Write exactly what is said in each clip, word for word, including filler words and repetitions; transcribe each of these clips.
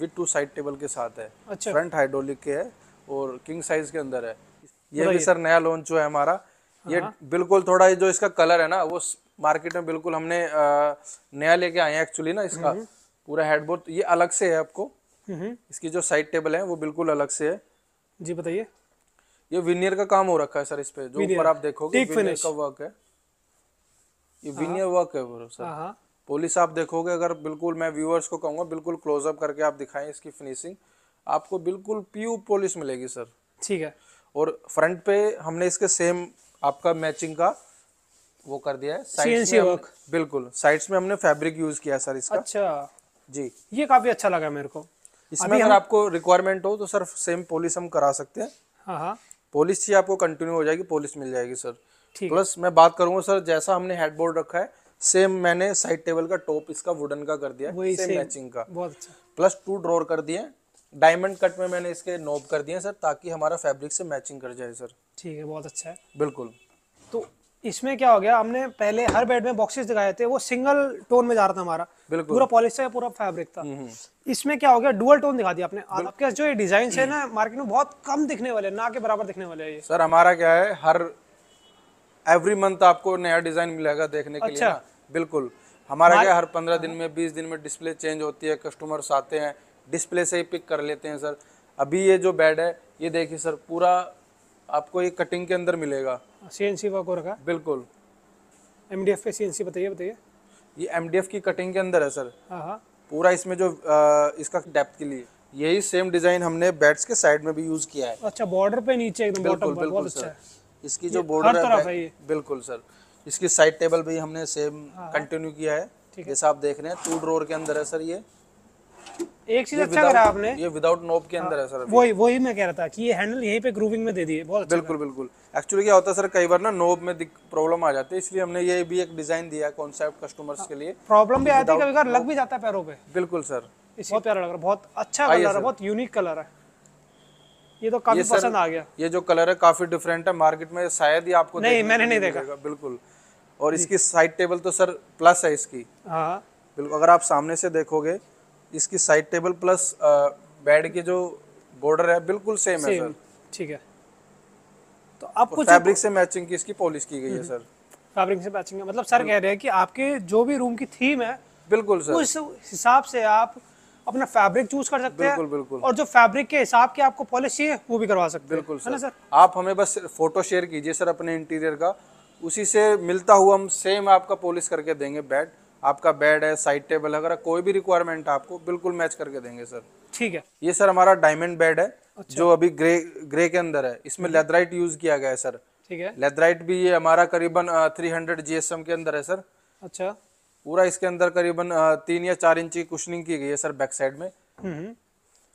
With two side table के साथ है। अच्छा। फ्रंट हाइड्रोलिक के है और किंग साइज के अंदर है। ये भी सर नया लॉन्च जो है हमारा, ये बिल्कुल थोड़ा जो इसका कलर है ना वो मार्केट में बिल्कुल हमने नया लेके आए हैं एक्चुअली ना। इसका पूरा हेडबोर्ड ये अलग से है आपको, इसकी जो साइड टेबल है वो बिल्कुल अलग से है। जी बताइए। ये विनियर का काम हो रखा है सर इस पे, जो ऊपर आप देखोगे विनियर का वर्क है, ये विनियर वर्क है वो सर। पॉलिश आप देखोगे, अगर बिल्कुल मैं व्यूअर्स को कहूंगा बिल्कुल क्लोजअप करके आप दिखाएं इसकी फिनिशिंग, आपको बिल्कुल प्यू पॉलिश मिलेगी सर। ठीक है। और फ्रंट पे हमने इसके सेम आपका मैचिंग का वो कर दिया है, साइड्स में हमने, बिल्कुल साइड्स में हमने फैब्रिक यूज किया सर इसका। अच्छा जी, ये काफी अच्छा लगा मेरे को। इसमें अगर आपको रिक्वायरमेंट हो तो सर सेम पॉलिश हम करा सकते हैं, पॉलिश ही आपको कंटिन्यू हो जाएगी, पॉलिश मिल जाएगी सर। प्लस मैं बात करूंगा सर, जैसा हमने हेडबोर्ड रखा है सेम मैंने साइड टेबल का टॉप इसका वुडन का कर दिया है, सेम मैचिंग का। बहुत अच्छा। प्लस टू ड्रॉर कर दिए, डायमंड कट में मैंने इसके नॉब कर दिए सर, ताकि हमारा फैब्रिक से मैचिंग कर जाए सर। ठीक है, बहुत अच्छा है। बिल्कुल। तो इसमें क्या हो गया, हमने पहले हर बेड में बॉक्सेस दिखाए थे वो सिंगल टोन में जा रहा था हमारा, पूरा पॉलिश था पूरा फैब्रिक था। इसमें क्या हो गया, डुअल टोन दिखा दिया आपने। आपके जो ये डिजाइन है ना मार्केट में बहुत कम दिखने वाले, ना के बराबर दिखने वाले है। सर हमारा क्या है, हर एवरी मंथ आपको नया डिजाइन मिलेगा देखने के लिए। बिल्कुल, हमारा क्या हर पंद्रह दिन में बीस दिन में डिस्प्ले चेंज होती है, कस्टमर्स आते हैं डिस्प्ले से ही पिक कर लेते हैं सर। अभी ये जो बेड है ये देखिए सर, पूरा आपको ये कटिंग के अंदर मिलेगा, सीएनसी वर्क हो रखा है। बिल्कुल। एमडीएफ पे सीएनसी बताइए बताइए। ये एमडीएफ की कटिंग के अंदर है सर। हाँ। पूरा इसमें जो आ, इसका डेप्थ के लिए यही सेम डिजाइन हमने बेड्स के साइड में भी यूज किया है। अच्छा, बॉर्डर पे नीचे एकदम बॉटम पर। बहुत अच्छा है इसकी जो बॉर्डर है। बिल्कुल सर, इसकी साइड टेबल भी हमने सेम कंटिन्यू किया है जैसा आप देख रहे हैं। टू ड्रॉर के अंदर है सर ये। एक चीज अच्छा करा आपने, ये विदाउट नॉब के अंदर है सर। वही वही मैं कह रहा था कि ये हैंडल यहीं पे ग्रूविंग में दे दिए। बहुत अच्छा। बिल्कुल बिल्कुल। एक्चुअली क्या होता है सर, कई बार ना नॉब में प्रॉब्लम आ जाती है, इसलिए हमने ये भी एक डिजाइन दिया कॉन्सेप्ट कस्टमर्स के लिए। प्रॉब्लम भी आती है, कभी कभार लग भी जाता है पैरों पे। बिल्कुल सर, इसलिए प्यारा लग रहा है। बहुत अच्छा कलर है, बहुत यूनिक कलर है। ये तो काफी पसंद आ गया। ये जो कलर है काफी डिफरेंट है, मार्केट में शायद ही आपको नहीं, मैंने नहीं देखा। बिल्कुल। और इसकी साइड टेबल तो सर प्लस है इसकी। हाँ बिल्कुल, अगर आप सामने से देखोगे इसकी साइड टेबल प्लस बेड की जो बॉर्डर है बिल्कुल सेम, सेम है सर। ठीक है। तो आपको फैब्रिक से मैचिंग की इसकी पॉलिश की गई है सर। फैब्रिक से मैचिंग है, मतलब सर कह रहे हैं कि आपके जो भी रूम की थीम है बिल्कुल सर, उस हिसाब से आप अपना फैब्रिक चूज कर सकते हैं। बिल्कुल बिल्कुल। और जो फैब्रिक के हिसाब के आपको पॉलिश चाहिए वो भी करवा सकते हैं। बिल्कुल सर। है ना सर, आप हमें बस फोटो शेयर कीजिए सर अपने इंटीरियर का, उसी से मिलता हुआ हम सेम आपका पॉलिश करके देंगे। बेड आपका बेड है, साइड टेबल वगैरह कोई भी रिक्वायरमेंट आपको बिल्कुल मैच करके देंगे सर। ठीक है। ये सर हमारा डायमंड बेड है। अच्छा। जो अभी ग्रे ग्रे के अंदर है, इसमें लेदराइट यूज किया गया है सर। ठीक है। लेदराइट भी ये हमारा करीबन तीन सौ जीएसएम के अंदर है सर। अच्छा। पूरा इसके अंदर करीबन तीन या चार इंची कुशनिंग की गई है सर बैक साइड में।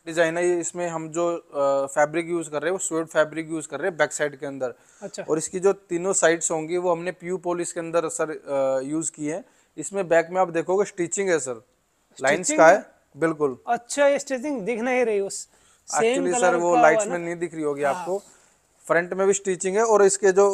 डिजाइन है ये, इसमें हम जो फैब्रिक यूज कर रहे हैं वो स्वेड फैब्रिक यूज कर रहे हैं बैक साइड के अंदर। अच्छा। और इसकी जो तीनों साइड्स होंगी वो हमने प्यू पॉलिश के अंदर सर यूज की है। इसमें बैक में आप देखोगे स्टिचिंग है सर, लाइंस का है। बिल्कुल। अच्छा, ये स्टिचिंग दिख नहीं रही उस एक्चुअली सर, वो लाइट्स में नहीं दिख रही होगी आपको। फ्रंट में भी स्टिचिंग है और इसके जो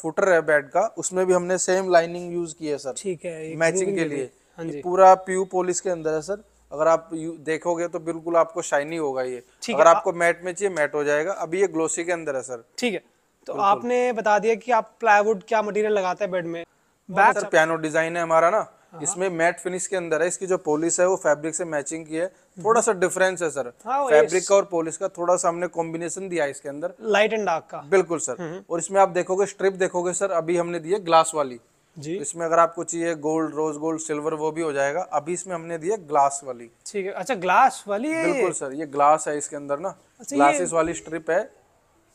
फुटर है बेड का उसमें भी हमने सेम लाइनिंग यूज की है सर। ठीक है, मैचिंग के लिए। पूरा प्यू पॉलिश के अंदर है सर। अगर आप देखोगे तो बिल्कुल आपको शाइनी होगा ये। अगर आपको मैट में चाहिए मैट हो जाएगा, अभी ये ग्लोसी के अंदर है सर। ठीक है। तो आपने बता दिया कि आप प्लाईवुड क्या मटेरियल लगाते हैं बेड में। बैक सर पियानो डिजाइन है हमारा ना, इसमें मैट फिनिश के अंदर है। इसकी जो पॉलिश है वो फैब्रिक से मैचिंग की है। थोड़ा सा डिफरेंस है सर, फैब्रिक का और पॉलिश का थोड़ा सा हमने कॉम्बिनेशन दिया है इसके अंदर, लाइट एंड डार्क का। बिल्कुल सर। और इसमें आप देखोगे स्ट्रिप देखोगे सर, अभी हमने दी है ग्लास वाली जी। इसमें अगर आपको चाहिए गोल्ड, रोज गोल्ड, सिल्वर वो भी हो जाएगा। अभी इसमें हमने दी है ग्लास वाली। ठीक है। अच्छा, ग्लास वाली है। बिल्कुल सर, ये ग्लास है इसके अंदर ना, ग्लासेस वाली स्ट्रिप है।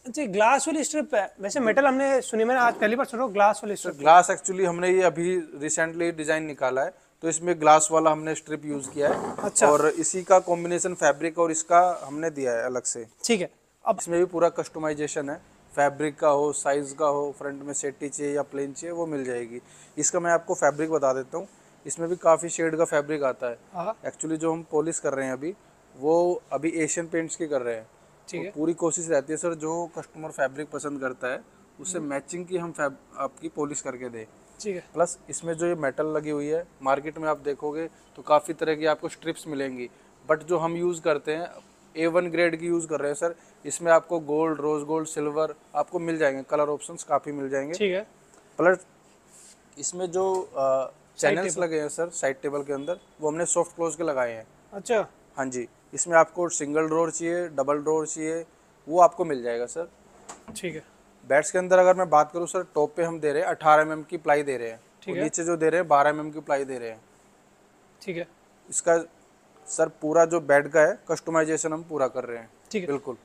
अच्छा, ग्लास वाली स्ट्रिप है। वैसे मेटल हमने सुनी, मैंने आज पहली बार सुना ग्लास वाली स्ट्रिप। ग्लास एक्चुअली हमने ये अभी रिसेंटली डिजाइन निकाला है, तो इसमें ग्लास वाला हमने स्ट्रिप यूज किया है। अच्छा। और इसी का कॉम्बिनेशन फैब्रिक और इसका हमने दिया है अलग से। ठीक है। अब इसमें भी पूरा कस्टमाइजेशन है, फैब्रिक का हो, साइज का हो, फ्रंट में सेटी चाहिए या प्लेन चाहिए वो मिल जाएगी। इसका मैं आपको फैब्रिक बता देता हूँ, इसमें भी काफी शेड का फैब्रिक आता है। एक्चुअली जो हम पॉलिश कर रहे हैं अभी वो अभी एशियन पेंट्स की कर रहे हैं। पूरी कोशिश रहती है सर, जो कस्टमर फैब्रिक पसंद करता है उससे मैचिंग की हम आपकी पॉलिश करके दे। ठीक है। प्लस इसमें जो ये मेटल लगी हुई है, मार्केट में आप देखोगे तो काफी तरह की आपको स्ट्रिप्स मिलेंगी, बट जो हम यूज़ करते हैं ए वन ग्रेड की यूज़ कर रहे हैं सर, इसमें आपको गोल्ड, रोज़ गोल्ड, सिल्वर आपको मिल जाएंगे, कलर ऑप्शंस काफ़ी मिल जाएंगे। ठीक है, प्लस इसमें जो चैनल्स लगे हैं सर साइड टेबल के अंदर, वो हमने सॉफ्ट क्लोज के लगाए हैं। अच्छा, हाँ जी। इसमें आपको सिंगल ड्रॉर चाहिए, डबल ड्रॉर चाहिए, वो आपको मिल जाएगा सर। ठीक है। बेड्स के अंदर अगर मैं बात करूँ सर, टॉप पे हम दे रहे हैं अठारह एम एम की प्लाई दे रहे हैं, ठीक है, नीचे जो दे रहे हैं बारह एम एम की प्लाई दे रहे हैं। ठीक है। इसका सर पूरा जो बेड का है कस्टमाइजेशन हम पूरा कर रहे हैं। ठीक है, बिल्कुल।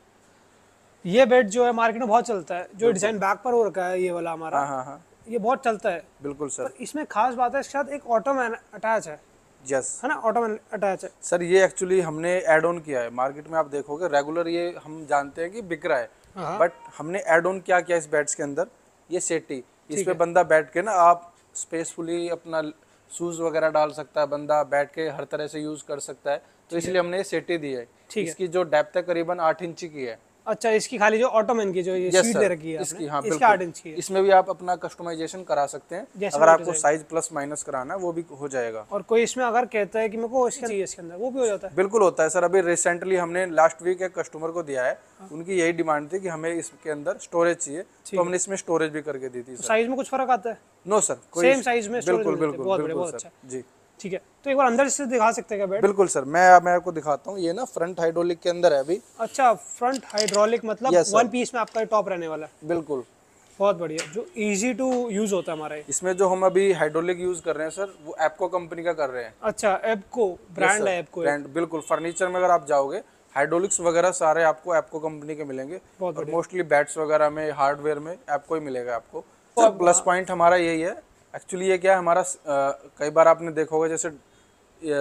ये बेड जो है मार्केट में बहुत चलता है, जो डिजाइन बैक पर हो रखा है ये वाला हमारा, हाँ हाँ, ये बहुत चलता है। बिल्कुल सर। इसमें खास बात है, इसके साथ एक ऑटोमैन अटैच है। यस, है ना, ऑटोमैन अटैच है सर। ये एक्चुअली हमने एड ऑन किया है। मार्केट में आप देखोगे रेगुलर ये हम जानते हैं कि बिक रहा है, बट हमने एड ऑन क्या किया इस बेड्स के अंदर, ये सेटी, इस पे बंदा बैठ के ना आप स्पेसफुली अपना शूज वगैरह डाल सकता है, बंदा बैठ के हर तरह से यूज कर सकता है, तो इसलिए हमने ये सेटी दी है। इसकी जो डेप्थ है करीबन आठ इंची की है। अच्छा, इसकी खाली जो ऑटोमैन की जो ये सीट दे रखी है इसकी, हाँ, इसका आठ इंच की है। इसमें भी आप अपना कस्टमाइजेशन करा सकते हैं, अगर आपको साइज प्लस माइनस कराना वो भी हो जाएगा। और कोई इसमें अगर कहता है कि मेरे को इसके चाहिए इसके अंदर, वो भी हो जाता है। बिल्कुल होता है सर। अभी रिसेंटली हमने लास्ट वीक एक कस्टमर को दिया है, उनकी यही डिमांड थी कि हमें इसके अंदर स्टोरेज चाहिए, तो हमने इसमें स्टोरेज भी करके दी थी। साइज में कुछ फर्क आता है? नो सर, सेम साइज में। बिल्कुल बिल्कुल जी। ठीक है, तो एक बार अंदर से दिखा सकते हैं बेड? बिल्कुल सर, मैं मैं आपको दिखाता हूँ। ये ना फ्रंट हाइड्रोलिक के अंदर है अभी। अच्छा, फ्रंट हाइड्रोलिक मतलब वन पीस में आपका टॉप रहने वाला है? बिल्कुल, बहुत बढ़िया, जो इजी टू यूज होता है हमारा। इसमें जो हम अभी हाइड्रोलिक यूज कर रहे हैं सर, वो एप्को कंपनी का कर रहे हैं। अच्छा, एप्को ब्रांड है? एप्को ब्रांड, बिल्कुल। फर्नीचर में अगर आप जाओगे हाइड्रोलिक्स वगैरह सारे आपको एप्को कंपनी के मिलेंगे, और मोस्टली बेड्स वगैरह में, हार्डवेयर में एप्को ही मिलेगा आपको। प्लस पॉइंट हमारा यही है एक्चुअली। ये क्या है हमारा, आ, कई बार आपने देखा होगा जैसे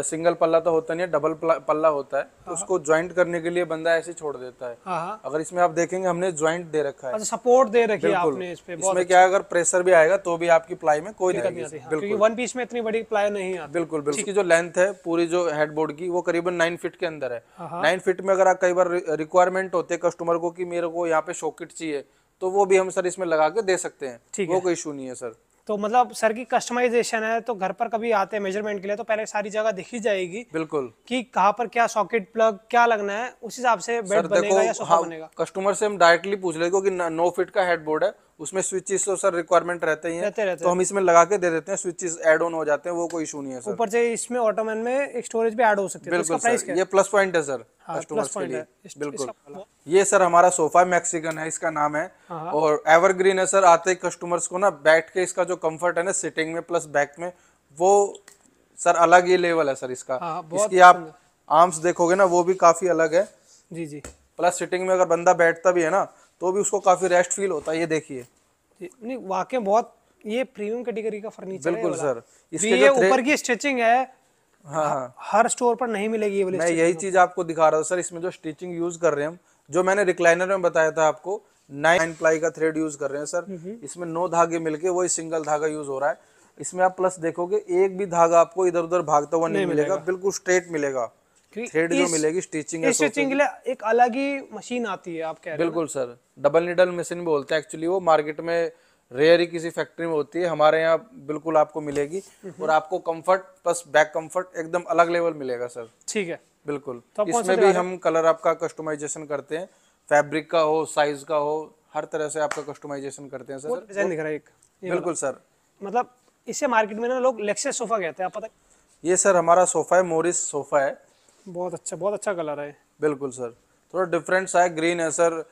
सिंगल पल्ला तो होता नहीं है, डबल पल्ला होता है, तो उसको ज्वाइंट करने के लिए बंदा ऐसे छोड़ देता है। अगर इसमें आप देखेंगे हमने ज्वाइंट दे रखा है, सपोर्ट दे रखी है आपने इस पे। इसमें क्या है, अगर प्रेशर भी आएगा तो भी आपकी प्लाई में कोई दिक्कत नहीं आती, क्योंकि वन पीस में इतनी बड़ी प्लाई नहीं आती। बिल्कुल बिल्कुल। इसकी जो लेंथ है पूरी जो हेडबोर्ड की, वो करीबन नाइन फीट के अंदर है। नाइन फीट में अगर कई बार रिक्वायरमेंट होते है कस्टमर को कि मेरे को यहाँ पे शॉकेट चाहिए, तो वो भी हम सर इसमें लगा के दे सकते हैं, वो कोई इशू नहीं है सर। तो मतलब सर की कस्टमाइजेशन है, तो घर पर कभी आते हैं मेजरमेंट के लिए तो पहले सारी जगह देखी जाएगी। बिल्कुल, कि कहाँ पर क्या सॉकेट, प्लग क्या लगना है, उस हिसाब से बेड बनेगा या सोफा बनेगा। कस्टमर से हम डायरेक्टली पूछ लेते हैं कि नौ फीट का हेडबोर्ड है, उसमें स्विचेस तो सर रिक्वायरमेंट रहते ही हैं, रहते रहते तो हम इसमें लगा के दे देते हैं, स्विचेस ऐड ऑन हो जाते हैं, वो कोई इशू नहीं है सर। ऊपर से इसमें ऑटोमैन में एक स्टोरेज भी ऐड हो सकती है। बिल्कुल सर, ये प्लस पॉइंट है सर कस्टमर्स के लिए। बिल्कुल। ये सर हमारा सोफा मैक्सिकन है, इसका नाम है, और एवरग्रीन है सर। आते कस्टमर्स को ना बैठ के इसका जो कम्फर्ट है ना सिटिंग में प्लस बैक में, वो सर अलग ही लेवल है सर इसका। इसकी आप आर्म्स देखोगे ना, वो भी काफी अलग है जी जी। प्लस सिटिंग में अगर बंदा बैठता भी है ना, तो भी उसको काफी रेस्ट फील होता है। ये देखिए, नहीं वाकई बहुत ये प्रीमियम कैटेगरी का फर्नीचर है। बिल्कुल सर, इसके ये ऊपर की स्टिचिंग है, हाँ, हर स्टोर पर नहीं मिलेगी ये वाली। मैं यही चीज आपको दिखा रहा हूँ सर। इसमें जो स्टिचिंग यूज कर रहे हैं हम, जो मैंने रिक्लाइनर में बताया था आपको, नाइन प्लाई का थ्रेड यूज कर रहे हैं सर। इसमें नौ धागे मिलके वो सिंगल धागा यूज हो रहा है। इसमें आप प्लस देखोगे एक भी धागा आपको इधर उधर भागता हुआ नहीं मिलेगा, बिल्कुल स्ट्रेट मिलेगा। थ्रेड जो मिलेगी स्टिचिंग स्टिचिंग के लिए एक अलग ही मशीन आती है आप कह रहे हैं। बिल्कुल सर, डबल नीडल मशीन बोलते हैं एक्चुअली, वो मार्केट में रेयर ही किसी फैक्ट्री में होती है, हमारे यहाँ बिल्कुल आपको मिलेगी। और आपको कंफर्ट प्लस बैक कंफर्ट एकदम अलग लेवल मिलेगा सर। ठीक है, बिल्कुल। तो इसमें भी हम कलर आपका कस्टमाइजेशन करते हैं, फैब्रिक का हो, साइज का हो, हर तरह से आपका कस्टमाइजेशन करते हैं सर। डिजाइन दिख रहा है एक। बिल्कुल सर, मतलब इसे मार्केट में ना लोग लेक्सस सोफा कहते हैं, आप पता। ये सर हमारा सोफा है, मोरिस सोफा है, बहुत अच्छा, बहुत अच्छा कलर है। बिल्कुल सर, थोड़ा डिफरेंट सा है, ग्रीन है सर।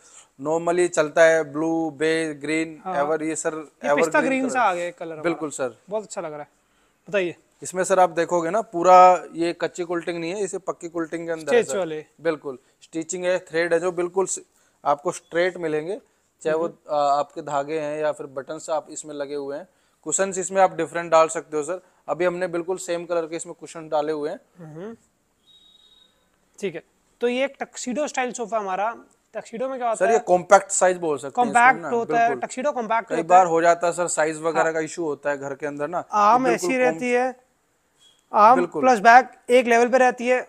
नॉर्मली चलता है ब्लू, बेज, ग्रीन, हाँ, एवर। ये सर ये पिस्ता ग्रीन सा आ गया कलर। बिल्कुल सर, बहुत अच्छा लग रहा है। बताइए, इसमें सर आप देखोगे ना पूरा ये कच्ची कुल्टिंग नहीं है, इसे पक्की कुल्टिंग के अंदर है सर। बिल्कुल स्टिचिंग है, थ्रेड है जो बिल्कुल आपको स्ट्रेट मिलेंगे, चाहे वो आपके धागे हैं या फिर बटन आप इसमें लगे हुए हैं। कुशन इसमें आप डिफरेंट डाल सकते हो सर। अभी हमने बिल्कुल सेम कलर के इसमें कुशन डाले हुए हैं। ठीक है, तो ये एक टक्सीडो स्टाइल सोफा हमारा। टक्सीडो में क्या होता है सर? ये कॉम्पैक्ट साइज बोल सकते हैं, कॉम्पैक्ट होता है टक्सीडो, कॉम्पैक्ट। कई बार हो जाता है सर साइज वगैरह का इशू होता है घर के अंदर ना, आर्म ऐसी रहती है, आर्म प्लस बैक एक लेवल पे रहती है,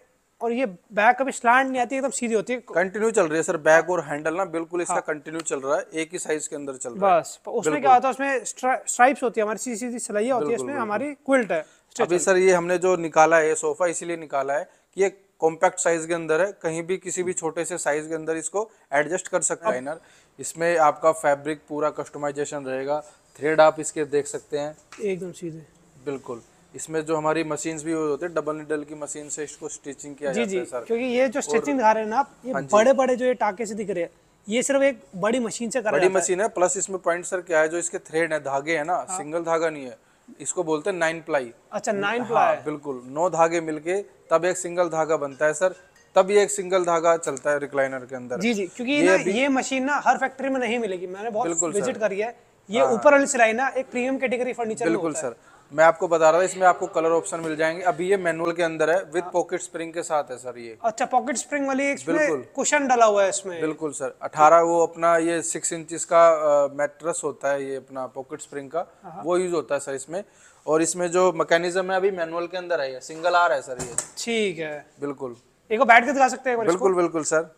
और ये बैक कभी स्लैंट नहीं आती, एकदम सीधी होती है। कंटिन्यू चल रही है सर बैक और हैंडल ना, बिल्कुल इसका कंटिन्यू चल रहा है, एक ही साइज के अंदर चल रहा है। बस उसमें क्या होता है, उसमें स्ट्राइप्स होती है हमारी, सीधी सीधी सिलाइयां होती है, इसमें हमारी क्विल्ट है। अभी सर ये हमने जो निकाला है ये सोफा, इसीलिए निकाला है कि ये कॉम्पैक्ट साइज के अंदर है, कहीं भी किसी भी छोटे से साइज के अंदर इसको एडजस्ट कर सकते हैं लाइनर। इसमें आपका फैब्रिक पूरा कस्टमाइजेशन रहेगा, थ्रेड आप इसके देख सकते हैं एकदम सीधे बिल्कुल। इसमें जो हमारी मशीन्स भी होते हैं, डबल निडल की मशीन से इसको स्टिचिंग किया जाता है सर, क्योंकि ये जो स्टिचिंग दिखा रहे हैं ना आप, ये बड़े बड़े जो ये टाके से दिख रहे हैं, ये सिर्फ एक बड़ी मशीन से कर बड़ी मशीन है। प्लस इसमें पॉइंट सर क्या है, जो इसके थ्रेड है, धागे है ना, सिंगल धागा नहीं है, इसको बोलते हैं नाइन प्लाई। अच्छा नाइन प्लाई, हाँ, बिल्कुल। नौ धागे मिलके तब एक सिंगल धागा बनता है सर, तब ये एक सिंगल धागा चलता है रिक्लाइनर के अंदर। जी जी, क्योंकि ये, ना, ये मशीन ना हर फैक्ट्री में नहीं मिलेगी, मैंने बहुत विजिट करी है। ये ऊपर वाली सिलाई ना एक प्रीमियम कैटेगरी फर्नीचर बिल्कुल सर। मैं आपको बता रहा हूँ, इसमें आपको कलर ऑप्शन मिल जाएंगे। अभी ये मैनुअल के अंदर है विद पॉकेट स्प्रिंग के साथ है सर ये। अच्छा पॉकेट स्प्रिंग वाली एक बिल्कुल कुशन डाला हुआ है इसमें बिल्कुल सर। अठारह वो अपना ये सिक्स इंच का मैट्रस होता है, ये अपना पॉकेट स्प्रिंग का वो यूज होता है सर इसमें। और इसमें जो मैकेनिज्म है अभी मैनुअल के अंदर है, सिंगल आर है सर ये। ठीक है बिल्कुल, एक बैठ के दिखा सकते हैं बिल्कुल बिल्कुल सर।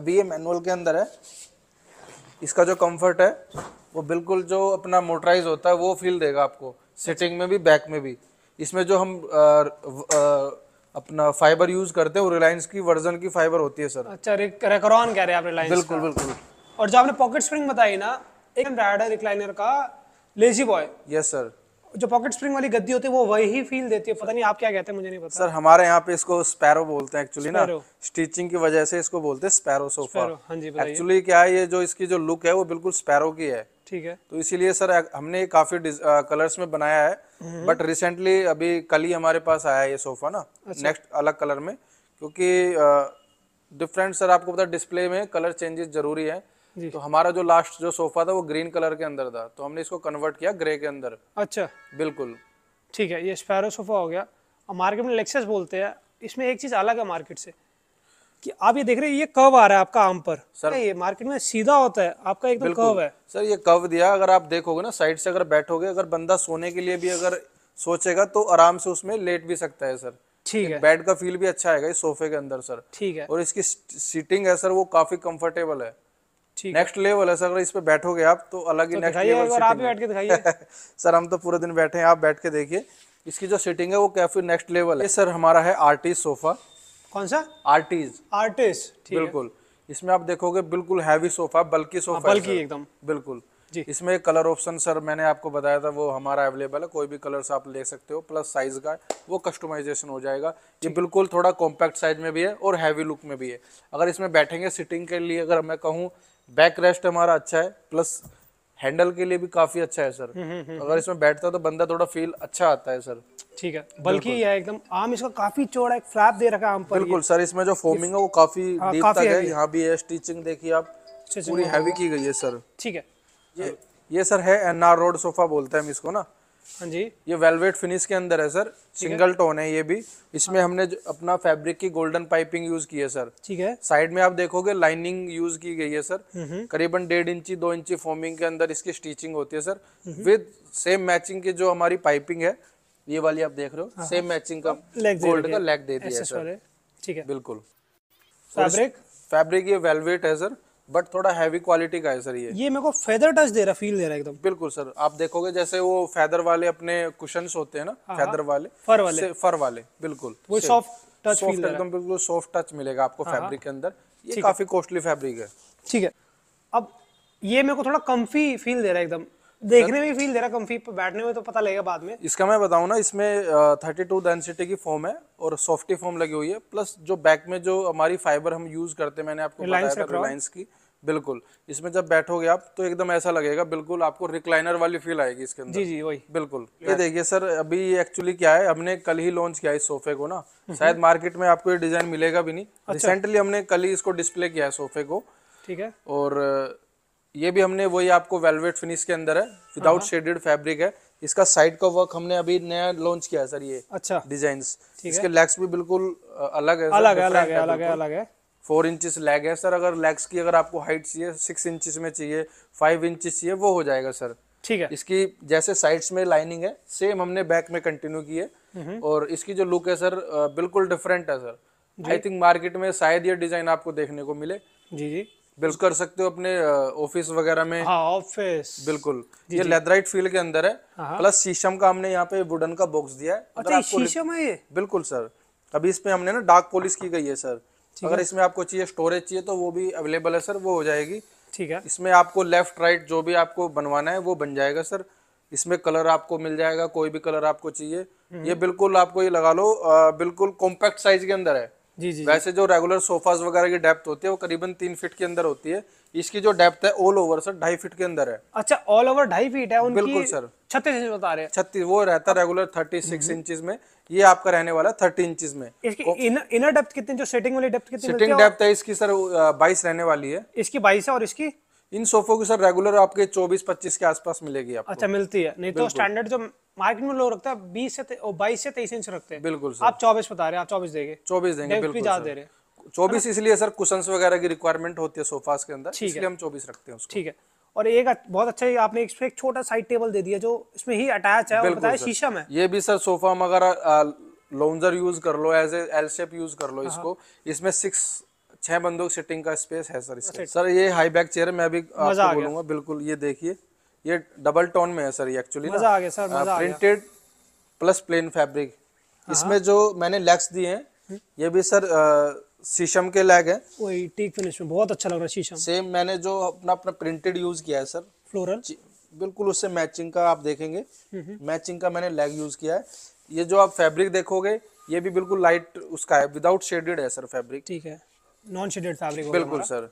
अभी ये मैनुअल के अंदर है, इसका जो कम्फर्ट है वो बिल्कुल जो अपना मोटराइज होता है वो फील देगा आपको, सेटिंग में भी बैक में भी। इसमें जो हम आ, आ, अपना फाइबर यूज करते हैं वो रिलायंस की वर्जन की फाइबर होती है सर। अच्छा रेकरॉन कह रहे हैं आप रिलायंस, बिल्कुल बिल्कुल। और जो आपने पॉकेट स्प्रिंग बताई ना, एक राइडर रिक्लाइनर का लेजी बॉय, यस सर, जो पॉकेट स्प्रिंग वाली गद्दी होती है वो वही फील देती है। पता नहीं आप क्या कहते हैं, मुझे नहीं पता सर। हमारे यहाँ पे इसको स्पैरो बोलते हैं एक्चुअली ना, स्टिचिंग की वजह से इसको बोलते हैं स्पैरो सोफा। एक्चुअली क्या है, ये जो इसकी जो लुक है वो बिल्कुल स्पैरो की है। ठीक है, तो इसीलिए सर हमने काफी आ, कलर्स में बनाया है, बट रिसेंटली अभी कल ही हमारे पास आया है ये सोफा ना। अच्छा। नेक्स्ट अलग कलर में, क्योंकि डिफरेंट सर आपको पता डिस्प्ले में कलर चेंजेस जरूरी है। तो हमारा जो लास्ट जो सोफा था वो ग्रीन कलर के अंदर था, तो हमने इसको कन्वर्ट किया ग्रे के अंदर। अच्छा बिल्कुल ठीक है, ये स्पैरो सोफा हो गया। और मार्केट में लेक्सस बोलते हैं, इसमें एक चीज अलग है मार्केट से कि आप ये देख रहे हैं ये कर्व आ रहा है आपका आम पर सर। ये मार्केट में सीधा होता है, आपका एकदम कर्व है सर। ये कर्व दिया, अगर आप देखोगे ना साइड से अगर बैठोगे, अगर बंदा सोने के लिए भी अगर सोचेगा तो आराम से उसमें लेट भी सकता है सर। ठीक है, बेड का फील भी अच्छा आएगा इस सोफे के अंदर सर। ठीक है, और इसकी सीटिंग है सर वो काफी कंफर्टेबल है, नेक्स्ट लेवल है सर। अगर इस पे बैठोगे आप तो अलग ही नेक्स्ट लेवल। आप बैठ के दिखाइए सर, हम तो पूरा दिन बैठे हैं, आप बैठ के देखिए। इसकी जो सीटिंग है वो काफी नेक्स्ट लेवल है सर। हमारा है आर्टिस्ट सोफा। कौन सा? आर्टिस्ट। आर्टिस्ट बिल्कुल। इसमें आप देखोगे बिल्कुल हैवी सोफा, बल्कि सोफा, बल्कि एकदम बिल्कुल जी। इसमें कलर ऑप्शन सर मैंने आपको बताया था वो हमारा अवेलेबल है, कोई भी कलर्स आप ले सकते हो। प्लस साइज का वो कस्टमाइजेशन हो जाएगा। ये बिल्कुल थोड़ा कॉम्पैक्ट साइज में भी है और हैवी लुक में भी है। अगर इसमें बैठेंगे सिटिंग के लिए, अगर मैं कहूँ बैक रेस्ट हमारा अच्छा है, प्लस हैंडल के लिए भी काफी अच्छा है सर। अगर इसमें बैठता है तो बंदा थोड़ा फील अच्छा आता है सर। ठीक है, बल्कि यह एकदम आम इसका काफी चौड़ा एक फ्लैप दे रखा है आम पर। बिल्कुल सर, इसमें जो फोमिंग है वो काफी आ, डीप काफी तक है। यहाँ भी है स्टिचिंग, देखिए आप पूरी हैवी की गई है सर। ठीक है, ये ये सर है एनआर रोड सोफा बोलते हैं हम इसको ना। हाँ जी, ये वेलवेट फिनिश के अंदर है सर, सिंगल टोन है ये भी। इसमें हाँ। हमने अपना फैब्रिक की गोल्डन पाइपिंग यूज की है सर। ठीक है, साइड में आप देखोगे लाइनिंग यूज की गई है सर, करीबन डेढ़ इंची दो इंची फोमिंग के अंदर इसकी स्टिचिंग होती है सर, विद सेम मैचिंग की जो हमारी पाइपिंग है ये वाली आप देख रहे हो। हाँ। सेम मैचिंग का गोल्ड का लेग दे दिया है सर। ठीक है बिल्कुल। फैब्रिक फैब्रिक ये वेलवेट है सर, बट थोड़ा हैवी क्वालिटी का है सर। ये ये मेरे को फेदर टच दे रहा, फील दे रहा एकदम। बिल्कुल सर, आप देखोगे जैसे वो फेदर वाले अपने कुशन्स होते हैं ना, फेदर वाले फर वाले फर वाले बिल्कुल वो सॉफ्ट टच फील एकदम, बिल्कुल सॉफ्ट टच मिलेगा आपको फैब्रिक के अंदर। ये काफी कॉस्टली फैब्रिक है। ठीक है, अब ये मेरे को थोड़ा कंफी फील दे रहा एकदम, देखने में फील दे रहा कंफी, बैठने में तो पता लगेगा बाद में। इसका मैं बताऊं ना, इसमें थर्टी टू डेंसिटी की फोम है और सॉफ्टी फोम लगी हुई है। प्लस जो बैक में जो हमारी फाइबर हम यूज करते हैं, मैंने आपको बताया था रिलायंस की बिल्कुल। इसमें जब बैठोगे आप तो एकदम ऐसा लगेगा, बिल्कुल आपको रिक्लाइनर वाली फील आएगी इसके अंदर। जी जी वही बिल्कुल। ये देखिए सर, अभी एक्चुअली क्या है, हमने कल ही लॉन्च किया इस सोफे को ना, शायद मार्केट में आपको ये डिजाइन मिलेगा भी नहीं। रिसेंटली हमने कल ही इसको डिस्प्ले किया है सोफे को। ठीक है, और ये भी हमने वही आपको वेलवेट फिनिश के अंदर है, विदाउट शेडेड फैब्रिक है। इसका साइड का वर्क हमने अभी नया लॉन्च किया है सर ये। अच्छा डिजाइंस, इसके लेग्स भी बिल्कुल अलग है अलग है, अलग है, अलग है, अलग है। फोर इंचेस लेग है सर। अगर लेग्स की अगर आपको हाइट चाहिए, सिक्स इंचेस में चाहिए, फाइव इंचेस चाहिए, वो हो जाएगा सर। ठीक है, इसकी जैसे साइड्स में लाइनिंग है सेम हमने बैक में कंटिन्यू की है। और इसकी जो लुक है सर बिल्कुल डिफरेंट है सर। आई थिंक मार्केट में शायद ये डिजाइन आपको देखने को मिले। जी जी बिल्कुल, कर सकते हो अपने ऑफिस वगैरह में। हाँ ऑफिस बिल्कुल। ये लेदराइट फील के अंदर है, प्लस शीशम का हमने यहाँ पे वुडन का बॉक्स दिया है। अच्छा शीशम है ये? बिल्कुल सर, अभी इसमें हमने ना डार्क पॉलिश की गई है सर। अगर इसमें आपको चाहिए स्टोरेज चाहिए तो वो भी अवेलेबल है सर, वो हो जाएगी। ठीक है, इसमें आपको लेफ्ट राइट जो भी आपको बनवाना है वो बन जाएगा सर। इसमें कलर आपको मिल जाएगा, कोई भी कलर आपको चाहिए। ये बिल्कुल आपको ये लगा लो आ, बिल्कुल कॉम्पैक्ट साइज के अंदर है। जी जी। वैसे जो रेगुलर सोफाज वगैरह की डेप्थ होती है वो करीबन तीन फीट के अंदर होती है, इसकी जो डेप्थ है ऑल ओवर सर ढाई फीट के अंदर है। अच्छा, ऑल ओवर ढाई फीट है उनकी? बिल्कुल सर, छत्तीस इंच बता रहे हैं। छत्तीस वो रहता रेगुलर थर्टी सिक्स इंचेस में, ये आपका रहने वाला थर्टी इंचेस में। इसकी इनर डेप्थ कितनी, जो सेटिंग वाली डेप्थ कितनी? सेटिंग डेप्थ है इसकी सर बाईस रहने वाली है। इसकी बाईस है और इसकी इन सोफों की सर रेगुलर आपके चौबीस पच्चीस के आसपास मिलेगी आपको। अच्छा, मिलती है। नहीं तो स्टैंडर्ड जो मार्केट में लोग रखता है बीस से बाईस से तेईस इंच रखते हैं। बिल्कुल सर, आप चौबीस बता रहे हैं, आप चौबीस देंगे? चौबीस देंगे बिल्कुल सर, चौबीस। इसलिए सर कुशंस वगैरह की रिक्वायरमेंट होती है सोफास के अंदर, इसलिए हम चौबीस रखते हैं। ठीक है। और एक बहुत अच्छा आपने इसमें एक छोटा साइड टेबल दे दिया जो इसमें ही अटैच है, शीशा में। ये भी सर सोफा हम अगर लाउंजर यूज कर लो, as a L shape use कर लो इसको। इसमें सिक्स छह बंदों की सिटिंग का स्पेस है सर इसमें। सर ये हाई बैक चेयर मैं भी आपको बोलूंगा बिल्कुल, ये देखिए ये डबल टोन में है सर ये एक्चुअली। मजा आ गया सर, मजा आ गया। Printed plus plain fabric. इसमें जो मैंने लेग्स दिए हैं ये भी सर शीशम के लेग है, वही टीक फिनिश में बहुत अच्छा लग रहा है शीशम। सेम मैंने जो अपना अपना प्रिंटेड यूज किया है सर फ्लोरल, बिल्कुल उससे मैचिंग का आप देखेंगे, मैचिंग का मैंने लेग यूज किया है। ये जो आप फैब्रिक देखोगे ये भी बिल्कुल लाइट उसका है, विदाउट शेडेड है सर फैब्रिक। ठीक है, नॉन शेडेड फैब्रिक। बिल्कुल सर।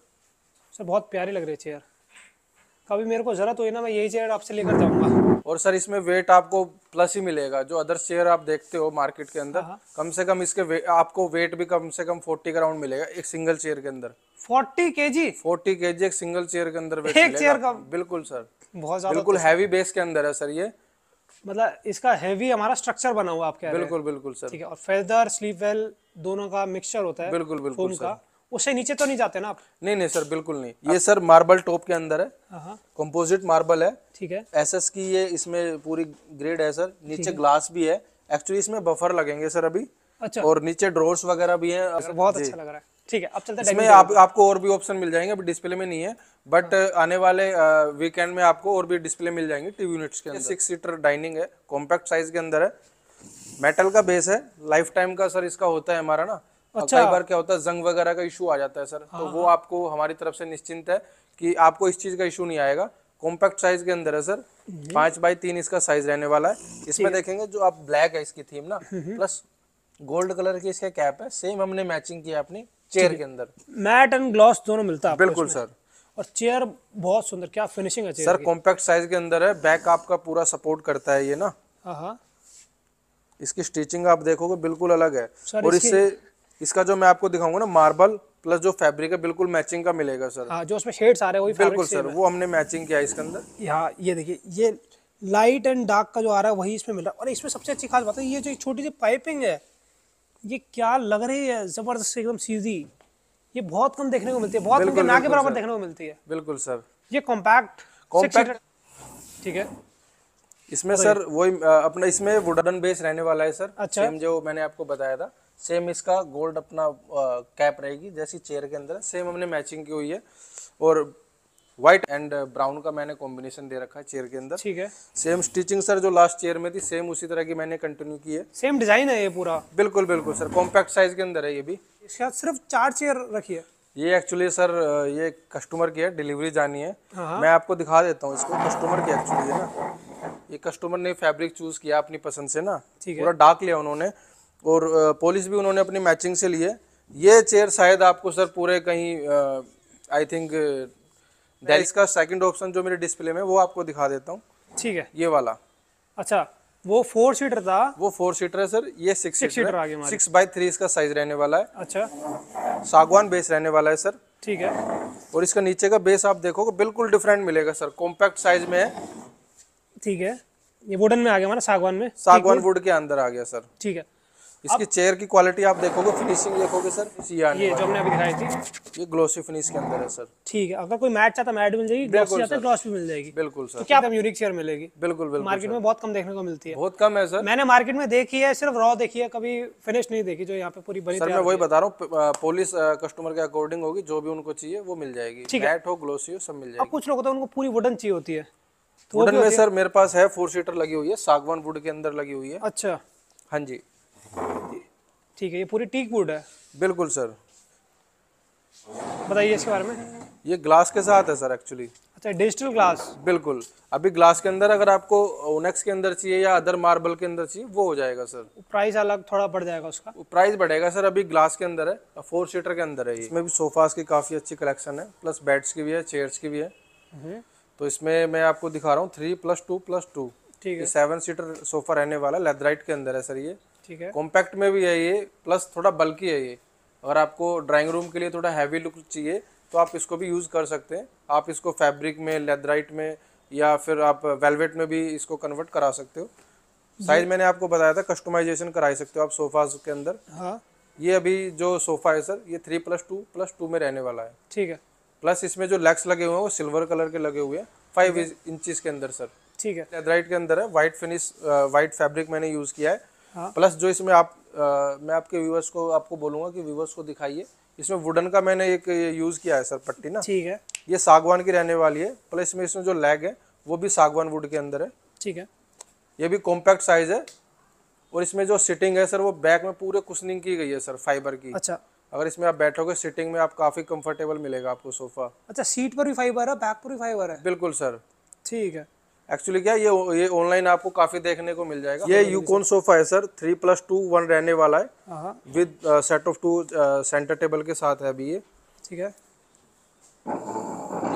सर बहुत प्यारी लग रही है चेयर, कभी मेरे को जरा तो है ना, मैं यही चेयर आपसे लेकर जाऊंगा। और सर इसमें वेट आपको प्लस ही मिलेगा, जो अदर चेयर आप देखते हो मार्केट के अंदर कम से कम इसके वे, आपको वेट भी कम से कम फोर्टी ग्राउंड मिलेगा एक सिंगल चेयर के अंदर। फोर्टी के जी फोर्टी के जी एक सिंगल चेयर के अंदर वेट मिलेगा। बिल्कुल सर, बहुत बिल्कुल हैवी बेस के अंदर है सर ये, मतलब इसका हैवी हमारा स्ट्रक्चर बना हुआ आपके। बिल्कुल बिल्कुल सर, ठीक है। और फेदर स्लीव वेल दोनों का मिक्सचर होता है। बिल्कुल बिल्कुल। उससे नीचे तो नहीं जाते ना आप? नहीं नहीं सर, बिल्कुल नहीं। ये सर मार्बल टॉप के अंदर है, कंपोजिट मार्बल है। ठीक है, एसएस की ये इसमें पूरी ग्रेड है सर। नीचे ग्लास भी है, एक्चुअली इसमें बफर लगेंगे सर अभी। अच्छा। और नीचे ड्रॉर्स वगैरह भी है, बहुत अच्छा लग रहा है। ठीक है, अब चलते हैं इसमें। आप, आपको और भी ऑप्शन मिल जाएंगे, अभी डिस्प्ले में नहीं है बट आने वाले वीकेंड में आपको और भी डिस्प्ले मिल जाएंगे टीवी यूनिट्स के अंदर। सिक्स सीटर डाइनिंग है, कॉम्पैक्ट साइज के अंदर है, मेटल का बेस है। लाइफ टाइम का सर इसका होता है हमारा ना। अच्छा। कई बार क्या होता है जंग वगैरह का इशू आ जाता है सर। हाँ। तो वो आपको हमारी तरफ से निश्चिंत है कि आपको इस चीज का इशू नहीं आएगा। कॉम्पैक्ट साइज के अंदर है सर, पांच बाई तीन इसका साइज रहने वाला है। इसमें देखेंगे जो आप ब्लैक है इसकी थीम ना, प्लस गोल्ड कलर की इसका कैप है। सेम हमने मैचिंग किया अपनी चेयर के अंदर, मैट एंड ग्लॉस दोनों मिलता है। बिल्कुल सर। और चेयर बहुत सुंदर, क्या फिनिशिंग है सर, कॉम्पैक्ट साइज के अंदर है। बैक आपका पूरा सपोर्ट करता है ये ना। इसकी स्टिचिंग आप देखोगे बिल्कुल अलग है। और इससे इसका जो मैं आपको दिखाऊंगा ना मार्बल प्लस जो फैब्रिक है बिल्कुल मैचिंग का मिलेगा सर। हाँ, जो उसमें शेड्स आ रहे हैं वही बिल्कुल सर, वो हमने मैचिंग किया इसके अंदर। यहाँ ये देखिए, ये लाइट एंड डार्क का जो आ रहा है वही इसमें मिल रहा है। और इसमें सबसे अच्छी खास बात है ये जो छोटी सी पाइपिंग है, ये क्या लग रही है, जबरदस्त एकदम सीधी। ये बहुत कम देखने को मिलती है, बहुत कम, ना के बराबर देखने को मिलती है। बिल्कुल सर, ये कॉम्पैक्ट कॉम्पैक्ट। ठीक है, इसमें सर वही अपना इसमें वुडन बेस रहने वाला है सर। अच्छा, जो मैंने आपको बताया था सेम इसका गोल्ड अपना कैप रहेगी जैसी चेयर के अंदर। सेम हमने मैचिंग की हुई है। और व्हाइट एंड ब्राउन का मैंने कॉम्बिनेशन दे रखा है चेयर के अंदर। ठीक है, सेम स्टिचिंग सर जो लास्ट चेयर में थी सेम उसी तरह की मैंने कंटिन्यू की है। सेम डिजाइन है ये पूरा। बिल्कुल बिल्कुल सर, कॉम्पैक्ट साइज के अंदर है ये भी। इसके साथ सिर्फ चार चेयर रखी है। ये एक्चुअली सर ये कस्टमर की है, डिलीवरी जानी है। मैं आपको दिखा देता हूँ इसको, कस्टमर की एक्चुअली है ना। ये कस्टमर ने फैब्रिक चूज किया अपनी पसंद से ना, पूरा डार्क लिया उन्होंने और पॉलिश भी उन्होंने अपनी मैचिंग से लिए। ये चेयर शायद आपको सर पूरे कहीं आई थिंक डेल का सेकंड ऑप्शन जो मेरे डिस्प्ले में वो आपको दिखा देता हूँ। ठीक है, ये वाला। अच्छा, वो फोर सीटर था? वो फोर सीटर है सर, ये सिक्स सीटर आ गया। सिक्स बाई थ्री इसका साइज रहने वाला है। अच्छा, सागवान बेस रहने वाला है सर। ठीक है, और इसका नीचे का बेस आप देखोगे बिल्कुल डिफरेंट मिलेगा सर, कॉम्पैक्ट साइज में है। ठीक है, ये वुडन में आ गया, सागवान में, सागवान वुड के अंदर आ गया सर। ठीक है, इसकी चेयर की क्वालिटी आप देखोगे, फिनिशिंग देखोगे सर, ये जो हमने अभी दिखाई थी ये ग्लॉसी फिनिश के अंदर है सर। ठीक है, अगर कोई मैट चाहता मैट मिल जाएगी, ग्लॉसी चाहता ग्लॉसी मिल जाएगी। बिल्कुल सर, तो क्या आपको यूनिक चेयर मिलेगी। बिल्कुल बिल्कुल, मार्केट में बहुत कम देखने को मिलती है, बहुत कम है सर। मैंने मार्केट में देखी है, सिर्फ रॉ देखी है, कभी फिनिश नहीं देखी जो यहाँ पे पूरी बनी। सर मैं वही बता रहा हूँ, पॉलिश कस्टमर के अकॉर्डिंग होगी, जो भी उनको चाहिए वो मिल जाएगी, मैट हो ग्लॉसी हो सब मिल जाएगी। कुछ लोग होता है उनको पूरी वुडन चाहिए होती है, वुडन में सर मेरे पास है, फोर सीटर लगी हुई है, सागवान वुड के अंदर लगी हुई है। अच्छा, हाँ जी, ठीक है, ये पूरी टीक वुड है। बिल्कुल सर, बताइए इसके बारे में। ये ग्लास के साथ है सर एक्चुअली। अच्छा, डिजिटल ग्लास। बिल्कुल, अभी ग्लास के अंदर अगर आपको ओनेक्स के अंदर चाहिए या अदर मार्बल के अंदर चाहिए वो हो जाएगा सर। प्राइस अलग थोड़ा बढ़ जाएगा उसका? प्राइस बढ़ेगा सर, अभी ग्लास के अंदर है, फोर सीटर के अंदर है। इसमें भी सोफास की काफी अच्छी कलेक्शन है, प्लस बेड्स की भी है, चेयर्स की भी है। तो इसमें मैं आपको दिखा रहा हूँ three plus two plus two ठीक है, सेवन सीटर सोफा रहने वाला, लेदराइट के अंदर है सर ये। ठीक है, कॉम्पैक्ट में भी है ये, प्लस थोड़ा बल्की है ये। अगर आपको ड्राइंग रूम के लिए थोड़ा हैवी लुक चाहिए तो आप इसको भी यूज़ कर सकते हैं। आप इसको फैब्रिक में, लेदराइट में या फिर आप वेलवेट में भी इसको कन्वर्ट करा सकते हो। साइज मैंने आपको बताया था, कस्टमाइजेशन करा सकते हो आप सोफाज के अंदर। हाँ, ये अभी जो सोफ़ा है सर ये three plus two plus two में रहने वाला है। ठीक है, प्लस इसमें जो लेग्स लगे हुए हैं वो सिल्वर कलर के लगे हुए हैं, फाइव इंचज के अंदर सर। ठीक है, लेदराइट के अंदर है, वाइट फिनिश, वाइट फैब्रिक मैंने यूज़ किया है। हाँ। प्लस जो इसमें आप आ, मैं आपके व्यूवर्स को आपको बोलूँगा कि व्यूवर्स को दिखाइए, इसमें वुडन का मैंने एक यूज़ किया है सर पट्टी ना। ठीक है, ये सागवान की रहने वाली है, प्लस में इसमें जो लैग है वो भी सागवान वुड के अंदर है। ठीक है, ये भी कॉम्पैक्ट साइज है। और इसमें जो सिटिंग है सर वो बैक में पूरे कुशनिंग की गई है सर, फाइबर की। अच्छा, अगर इसमें आप बैठोगे सिटिंग में आप काफ़ी कम्फर्टेबल मिलेगा आपको सोफ़ा। अच्छा, सीट पर भी फाइबर है, बैक पर भी फाइबर है? बिल्कुल सर। ठीक है, एक्चुअली क्या ये ये ऑनलाइन आपको काफी देखने को मिल जाएगा। ये यूकॉन सोफा है sir, three plus two one रहने वाला है, with set of two centre table के साथ है अभी ये। ठीक है,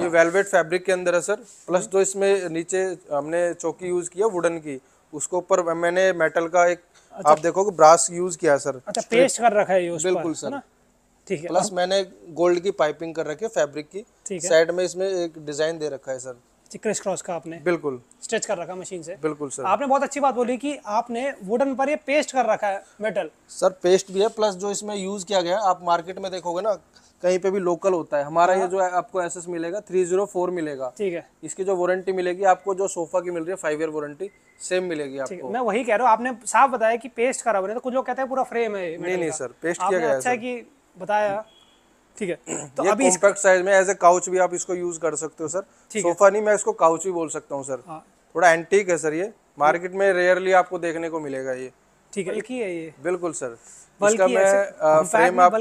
ये वेलवेट फैब्रिक के अंदर है सर, प्लस जो इसमें नीचे हमने चौकी यूज किया वुडन की, उसके ऊपर मैंने मेटल का एक अच्छा, आप देखोगे ब्रास यूज किया सर। अच्छा, पेस्ट कर रखा है ये उस पर? बिल्कुल सर। ठीक है, प्लस मैंने गोल्ड की पाइपिंग कर रखी है फैब्रिक की, साइड में इसमें एक डिजाइन दे रखा है सर क्रिस क्रॉस का। आपने बिल्कुल स्ट्रेच कर रखा मशीन से? बिल्कुल सर। आपने बहुत अच्छी बात बोली कि आपने वुडन पर ये पेस्ट कर रखा है मेटल। सर पेस्ट भी है, प्लस जो इसमें यूज किया गया है आप मार्केट में देखोगे ना कहीं पे भी लोकल होता है। हमारा ये जो है आपको एस एस मिलेगा थ्री जीरो फोर मिलेगा। ठीक है, इसकी जो वारंटी मिलेगी आपको, जो सोफा की मिल रही है फाइव ईयर वारंटी सेम मिलेगी आपको। मैं वही कह रहा हूँ, आपने साफ बताया कि पेस्ट करा हुआ है, तो कुछ लोग कहते हैं पूरा फ्रेम है। नहीं नहीं सर, पेस्ट किया गया है। अच्छा कि बताया, ठीक है। तो ये अभी कॉम्पैक्ट साइज में एज ए काउच भी आप इसको यूज कर सकते हो सर। सोफा नहीं, मैं इसको काउच भी बोल सकता हूँ सर। हाँ। थोड़ा एंटीक है सर, ये मार्केट में रेयरली आपको देखने को मिलेगा ये। ठीक है, बल्कि है ये? बिल्कुल सर, इसका मैं फ्रेम आप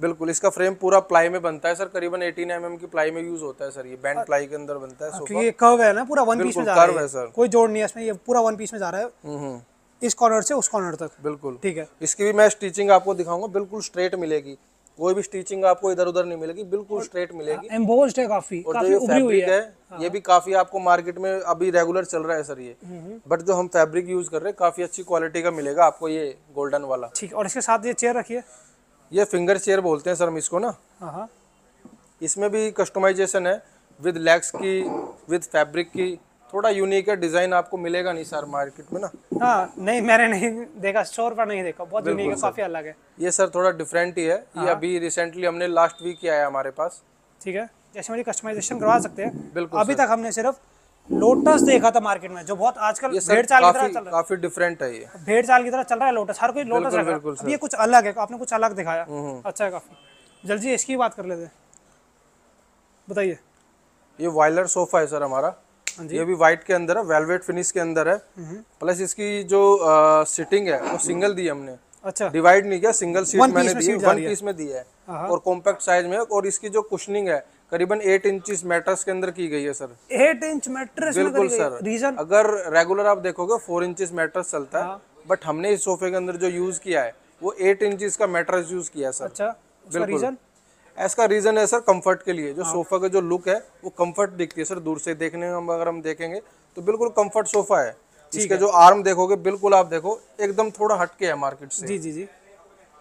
बिल्कुल इसका फ्रेम पूरा प्लाई में बनता है सर, करीबन अठारह एमएम की प्लाई में यूज होता है सर। ये बैंड प्लाई के अंदर बनता है सोफा। ये कर्व है ना, पूरा वन पीस में जा रहा है सर, कोई जोड़ नहीं है इसमें, ये पूरा वन पीस में जा रहा है इस कॉर्नर से उस कॉर्नर तक। बिल्कुल ठीक है, इसकी भी मैं स्टिचिंग आपको दिखाऊंगा, बिल्कुल स्ट्रेट मिलेगी, कोई भी स्टिचिंग आपको इधर उधर नहीं मिलेगी, बिल्कुल स्ट्रेट मिलेगी। एम्बोस्ड है काफी, और काफी उभरी हुई है, है हाँ। ये भी काफी आपको मार्केट में अभी रेगुलर चल रहा है सर ये, बट जो हम फैब्रिक यूज कर रहे हैं काफी अच्छी क्वालिटी का मिलेगा आपको ये गोल्डन वाला। ठीक है, और इसके साथ ये चेयर रखिए, ये फिंगर चेयर बोलते हैं सर हम इसको ना। इसमें भी कस्टमाइजेशन है, विद लेग्स की, विद फैब्रिक की, थोड़ा यूनिक है डिजाइन, आपको मिलेगा नहीं सर मार्केट में ना। हाँ, नहीं मैंने नहीं देखा, स्टोर पर नहीं देखा, बहुत यूनिक है, काफी अलग है ये सर, थोड़ा डिफरेंट ही है। हाँ। ये अभी रिसेंटली हमने लास्ट वीक किया है हमारे पास। ठीक है, जैसे मेरी कस्टमाइजेशन करवा सकते हैं। बिल्कुल, अभी तक हमने सिर्फ लोटस देखा था मार्केट में, जो बहुत आजकल भेड़ चाल की तरह चल रहा है, काफी डिफरेंट है ये, भेड़ चाल की तरह चल रहा है लोटस, हर कोई लोटस रख रहा है, ये कुछ अलग है। आपने कुछ अलग दिखाया, अच्छा है काफी। जल्दी इसकी बात कर लेते हैं, बताइए। ये वायलर सोफा है सर हमारा, ये भी व्हाइट के अंदर है, वेलवेट फिनिश के अंदर है, प्लस इसकी जो आ, सिटिंग है वो सिंगल दी है हमने। अच्छा, डिवाइड नहीं किया, सिंगल सीट मैंने दी है, वन पीस में दी है, और कॉम्पैक्ट साइज में। और इसकी जो कुशनिंग है करीबन एट इंच मैट्रेस के अंदर की गई है सर, एट इंच मैट्रेस। बिल्कुल सर, रीजन अगर रेगुलर आप देखोगे फोर इंच मैट्रेस चलता है, बट हमने इस सोफे के अंदर जो यूज किया है वो एट इंच का मैट्रेस यूज किया है सर। अच्छा, बिल्कुल, इसका रीजन है सर कंफर्ट के लिए, जो सोफा का जो लुक है वो कंफर्ट दिखती है सर दूर से देखने में। अगर हम देखेंगे तो बिल्कुल कंफर्ट सोफा है, इसका जो आर्म देखोगे बिल्कुल आप देखो एकदम थोड़ा हटके है मार्केट से। जी जी जी,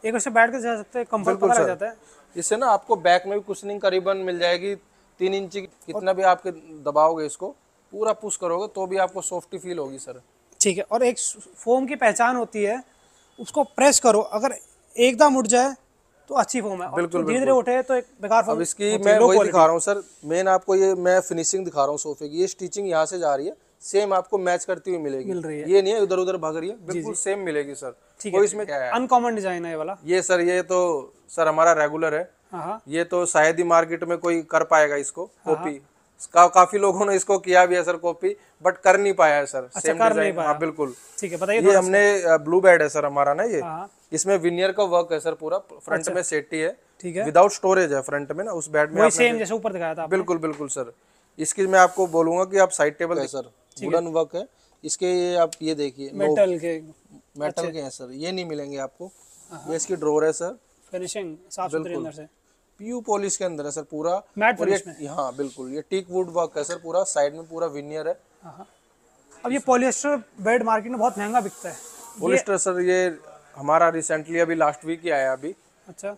एक उससे बैठ के जा सकते हैं, कंफर्ट पता लग जाता है इससे ना। आपको बैक में भी कुशनिंग करीबन मिल जाएगी तीन इंच, कितना भी आपके दबाओगे इसको, पूरा पुश करोगे तो भी आपको सॉफ्टी फील होगी सर। ठीक है, और एक फोम की पहचान होती है, उसको प्रेस करो, अगर एकदम उठ जाए तो अच्छी फोम है, बिल्कुल धीरे धीरे उठे तो एक बेकार फोम। अब इसकी मैं वही दिखा रहा हूँ सर, मेन आपको ये मैं फिनिशिंग दिखा रहा हूँ सोफे की, ये स्टिचिंग यहाँ से जा रही है, सेम आपको मैच करती हुई मिलेगी, मिल रही है, ये नहीं है इधर उधर भाग रही है, बिल्कुल सेम मिलेगी सर। ठीक है, इसमें क्या है अनकॉमन डिजाइन है ये वाला? ये सर, ये तो सर हमारा रेगुलर है, ये तो शायद ही मार्केट में कोई कर पाएगा इसको कॉपी, का, काफी लोगों ने इसको किया भी है सर कॉपी, बट कर नहीं पाया है सर। अच्छा, सेम कर नहीं पाया। हाँ, बिल्कुल ठीक है। बताइए, ये हमने ब्लू बेड है सर हमारा ना, ये इसमें विनियर का वर्क है सर पूरा, फ्रंट अच्छा। में सेटी है ठीक है, विदाउट स्टोरेज है फ्रंट में ना उस बेड में, सेम जैसे ऊपर दिखाया था। बिल्कुल बिल्कुल सर। इसकी मैं आपको बोलूंगा कि आप साइड टेबल है सर, वुडन वर्क है इसके, ये आप ये देखिए मेटल के मेटल के हैं सर, ये नहीं मिलेंगे आपको। ये इसकी ड्रॉअर है सर, फिनिशिंग साफ सुथरी अंदर से, पीयू पॉलिश के अंदर है सर पूरा। और ये हाँ बिल्कुल, ये टीक वुड वर्क है सर पूरा, साइड में पूरा विनियर है। अब ये पॉलिएस्टर बेड मार्केट में बहुत महंगा बिकता है पॉलिएस्टर सर, ये हमारा रिसेंटली अभी लास्ट वीक ही आया अभी। अच्छा,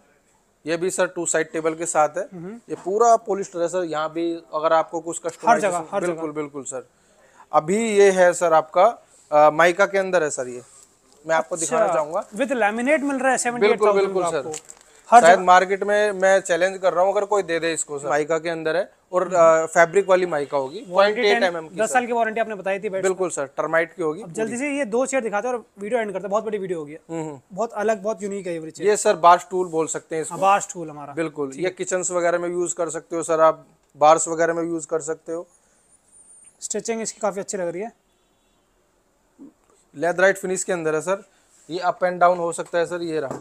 ये भी सर टू साइड टेबल के साथ है, ये पूरा पॉलिएस्टर है सर। यहाँ भी अगर आपको कुछ कस्टमाइजेशन, बिल्कुल बिल्कुल सर। अभी ये है सर आपका माइका के अंदर है सर, ये मैं आपको दिखाना चाहूंगा, विद लैमिनेट मिल रहा है सेवेंटी एट थाउज़ेंड। बिल्कुल बिल्कुल सर, शायद मार्केट में मैं चैलेंज कर रहा हूँ अगर कोई दे दे इसको सर। माइका के अंदर है और फैब्रिक वाली माइका होगी, पॉइंट एट एम एम की, दस साल की वारंटी आपने बताई थी। बिल्कुल सर, टर्माइट की होगी। जल्दी से ये दो चेयर दिखाते हैं और वीडियो एंड करते हैं, बहुत बड़ी वीडियो होगी, बहुत अलग, बहुत यूनिक है ये। ये सर बार स्टूल बोल सकते हैं इसको, बार स्टूल हमारा। बिल्कुल, ये किचन वगैरह में यूज कर सकते हो सर आप, बार्स वगैरह में यूज कर सकते हो। स्टिचिंग इसकी काफी अच्छी लग रही है, लेदराइट फिनिश के अंदर है सर। ये अप एंड डाउन हो सकता है सर, ये रहा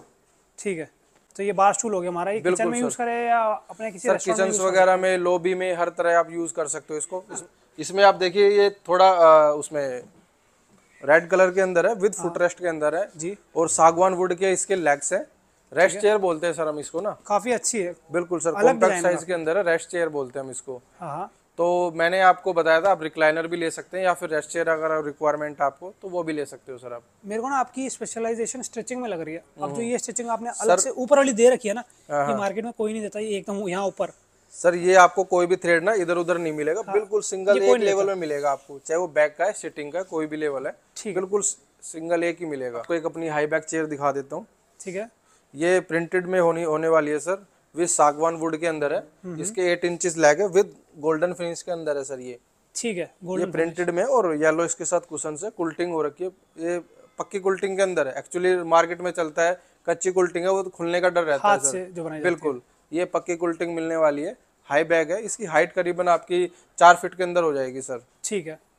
ठीक है। तो ये बार स्टूल हो गया हमारा, ये किचन में यूज करें या अपने किसी रेस्टोरेंट में, किचन वगैरह में, लॉबी में, हर तरह आप यूज कर सकते हो इसको। इस, इसमें आप देखिए ये थोड़ा आ, उसमें रेड कलर के अंदर है, विद फुटरेस्ट के अंदर है जी, और सागवान वुड के इसके लेग्स है। रेस्ट चेयर बोलते हैं सर हम इसको ना, काफी अच्छी है। बिल्कुल सर, कॉम्पैक्ट साइज के अंदर है, रेस्ट चेयर बोलते हैं हम इसको। तो मैंने आपको बताया था आप रिक्लाइनर भी ले सकते हैं या फिर रेस्ट चेयर अगर रिक्वायरमेंट आपको तो वो भी ले सकते हो सर आप। मेरे को ना आपकी स्पेशलाइजेशन स्ट्रेचिंग में लग रही है। अब जो ये स्ट्रेचिंग आपने अलग से ऊपर वाली दे रखी है ना, ये मार्केट में कोई नहीं देता, ये एकदम यहाँ ऊपर सर। ये आपको कोई भी थ्रेड ना इधर उधर नहीं मिलेगा। हाँ। बिल्कुल सिंगल एक लेवल में मिलेगा आपको, चाहे वो बैक का है, सिटिंग का, कोई भी लेवल है, बिल्कुल सिंगल एक ही मिलेगा आपको। एक अपनी हाई बैक चेयर दिखा देता हूँ ठीक है, ये प्रिंटेड में होनी होने वाली है सर, विद सागवान वुड के अंदर है, इसके एट इंचेस लैग है, विद गोल्डन फिनिश के अंदर है सर ये ठीक है। ये प्रिंटेड में और येलो इसके साथ कुशन से कुल्टिंग हो रखी है, ये पक्की कुल्टिंग के अंदर है। एक्चुअली मार्केट में चलता है कच्ची कुल्टिंग है, वो तो खुलने का डर रहता हाँ है सर, जो बिल्कुल है। ये पक्की कुल्टिंग मिलने वाली है, हाई बैग है, इसकी हाइट करीबन आपकी चार फीट के अंदर हो जाएगी सर ठीक है।